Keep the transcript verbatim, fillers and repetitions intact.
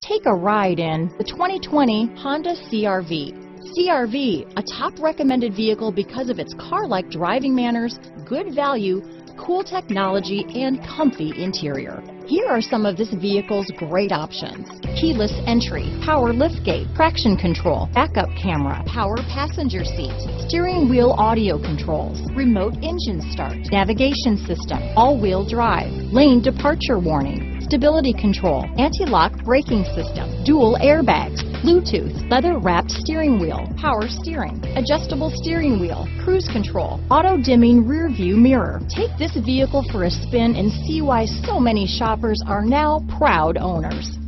Take a ride in the twenty twenty Honda C R V. C R V, a top recommended vehicle because of its car-like driving manners, good value, cool technology, and comfy interior. Here are some of this vehicle's great options: keyless entry, power liftgate, traction control, backup camera, power passenger seat, steering wheel audio controls, remote engine start, navigation system, all-wheel drive, lane departure warning, stability control, anti-lock braking system, dual airbags, Bluetooth, leather-wrapped steering wheel, power steering, adjustable steering wheel, cruise control, auto-dimming rear-view mirror. Take this vehicle for a spin and see why so many shoppers are now proud owners.